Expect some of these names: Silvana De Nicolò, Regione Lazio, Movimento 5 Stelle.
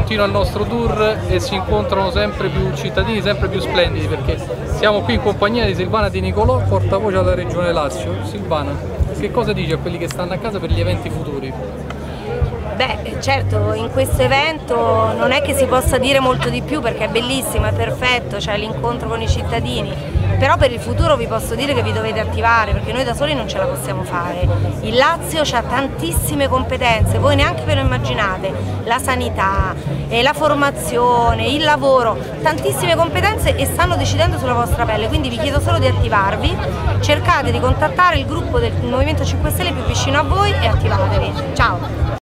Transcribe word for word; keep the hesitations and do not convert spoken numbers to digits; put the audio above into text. continua il nostro tour e si incontrano sempre più cittadini, sempre più splendidi, perché siamo qui in compagnia di Silvana De Nicolò, portavoce alla Regione Lazio. Silvana, che cosa dici a quelli che stanno a casa per gli eventi futuri? Beh, certo, in questo evento non è che si possa dire molto di più perché è bellissimo, è perfetto, c'è l'incontro con i cittadini, però per il futuro vi posso dire che vi dovete attivare perché noi da soli non ce la possiamo fare. Il Lazio ha tantissime competenze, voi neanche ve lo immaginate, la sanità, la formazione, il lavoro, tantissime competenze e stanno decidendo sulla vostra pelle, quindi vi chiedo solo di attivarvi, cercate di contattare il gruppo del Movimento cinque Stelle più vicino a voi e attivatevi. Ciao!